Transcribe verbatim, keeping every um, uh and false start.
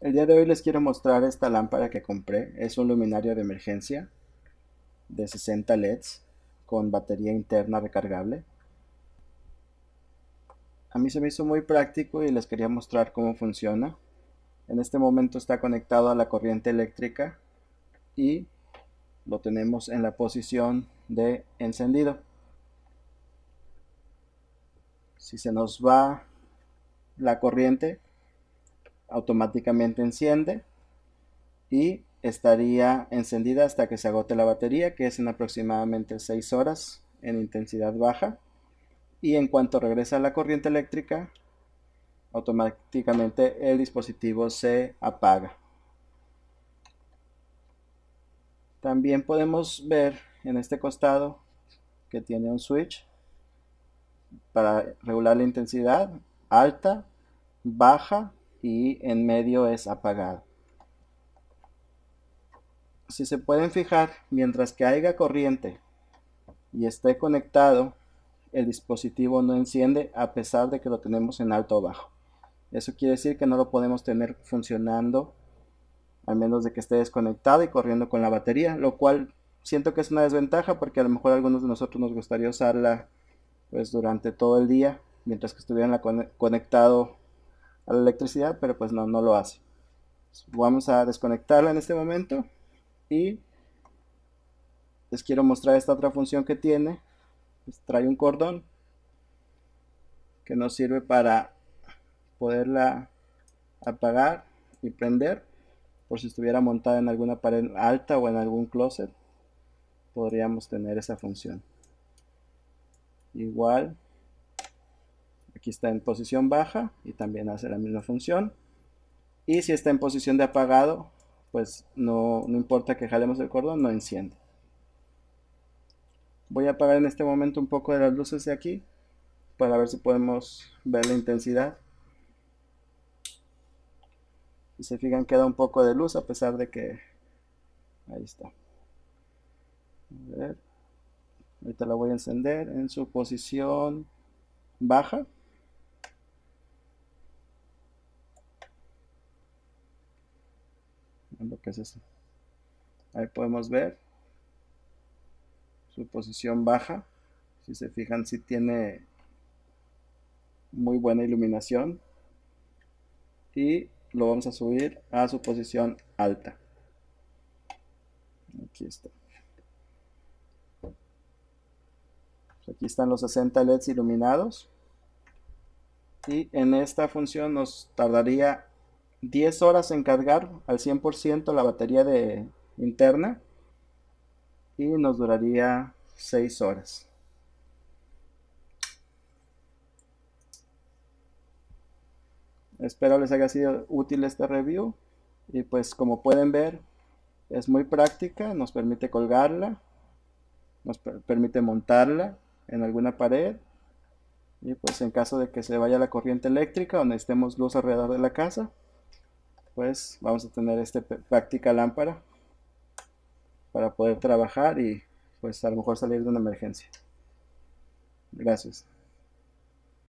El día de hoy les quiero mostrar esta lámpara que compré. Es un luminario de emergencia de sesenta L E Ds con batería interna recargable. A mí se me hizo muy práctico y les quería mostrar cómo funciona. En este momento está conectado a la corriente eléctrica y lo tenemos en la posición de encendido. Si se nos va la corriente, automáticamente enciende y estaría encendida hasta que se agote la batería, que es en aproximadamente seis horas en intensidad baja, y en cuanto regresa la corriente eléctrica automáticamente el dispositivo se apaga. También podemos ver en este costado que tiene un switch para regular la intensidad alta, baja y en medio es apagado. Si se pueden fijar, mientras que haya corriente y esté conectado, el dispositivo no enciende a pesar de que lo tenemos en alto o bajo. Eso quiere decir que no lo podemos tener funcionando al menos de que esté desconectado y corriendo con la batería, lo cual siento que es una desventaja, porque a lo mejor a algunos de nosotros nos gustaría usarla pues durante todo el día mientras que estuviera conectado a la electricidad, pero pues no, no lo hace. Vamos a desconectarla en este momento y les quiero mostrar esta otra función que tiene. Pues trae un cordón que nos sirve para poderla apagar y prender por si estuviera montada en alguna pared alta o en algún closet. Podríamos tener esa función. Igual aquí está en posición baja y también hace la misma función. Y si está en posición de apagado, pues no, no importa que jalemos el cordón, no enciende. Voy a apagar en este momento un poco de las luces de aquí para ver si podemos ver la intensidad. Si se fijan, queda un poco de luz a pesar de que... Ahí está. A ver. Ahorita la voy a encender en su posición baja. Lo que es eso. Ahí podemos ver su posición baja. Si se fijan, si sí tiene muy buena iluminación, y lo vamos a subir a su posición alta. Aquí está. Pues aquí están los sesenta L E Ds iluminados, y en esta función nos tardaría diez horas en cargar al cien por ciento la batería de interna y nos duraría seis horas. Espero les haya sido útil este review, y pues como pueden ver es muy práctica, nos permite colgarla, nos per- permite montarla en alguna pared, y pues en caso de que se vaya la corriente eléctrica o necesitemos luz alrededor de la casa, pues vamos a tener esta práctica lámpara para poder trabajar y pues a lo mejor salir de una emergencia. Gracias.